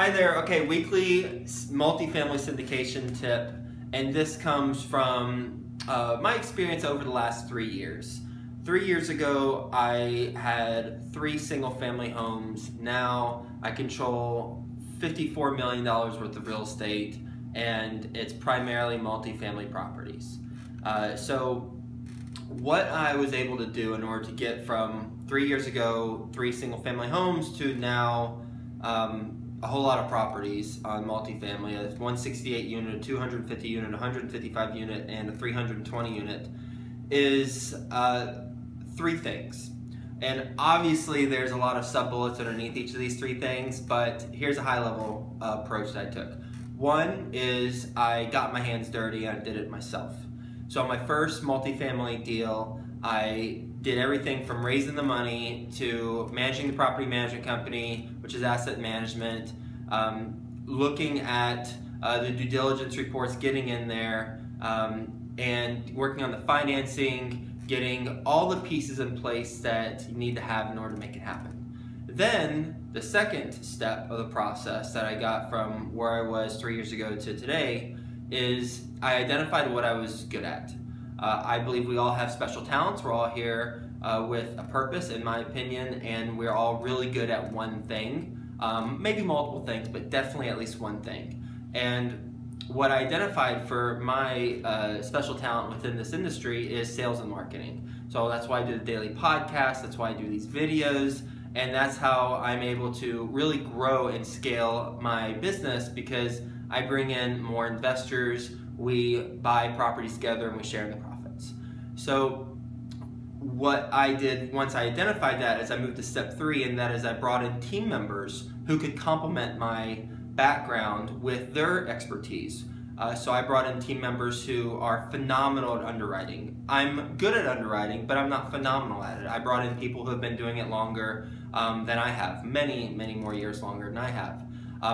Hi there, okay, weekly multifamily syndication tip, and this comes from my experience over the last 3 years. 3 years ago, I had 3 single-family homes. Now, I control $54 million worth of real estate, and it's primarily multifamily properties. So what I was able to do in order to get from 3 years ago, 3 single-family homes to now a whole lot of properties on multifamily, a 168 unit, a 250 unit, a 155 unit, and a 320 unit, is 3 things. And obviously there's a lot of sub-bullets underneath each of these 3 things, but here's a high-level approach that I took. One is I got my hands dirty and I did it myself. So on my first multifamily deal, I did everything from raising the money to managing the property management company, which is asset management, looking at the due diligence reports, getting in there, and working on the financing, getting all the pieces in place that you need to have in order to make it happen. Then the second step of the process that I got from where I was 3 years ago to today is I identified what I was good at. I believe we all have special talents. We're all here with a purpose, in my opinion, and we're all really good at one thing. Maybe multiple things, but definitely at least one thing. And what I identified for my special talent within this industry is sales and marketing. So that's why I do the daily podcast, that's why I do these videos, and that's how I'm able to really grow and scale my business, because I bring in more investors, we buy properties together, and we share in the profits. So what I did once I identified that is I moved to step 3, and that is I brought in team members who could complement my background with their expertise. So I brought in team members who are phenomenal at underwriting. I'm good at underwriting, but I'm not phenomenal at it. I brought in people who have been doing it longer than I have, many, many more years longer than I have,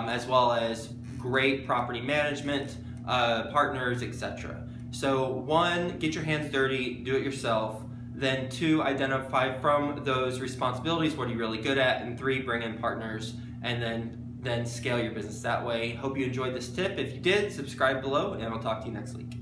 as well as great property management partners, etc. So 1, get your hands dirty, do it yourself. Then 2, identify from those responsibilities what you're really good at, and 3, bring in partners, and then scale your business that way. Hope you enjoyed this tip. If you did, subscribe below, and I'll talk to you next week.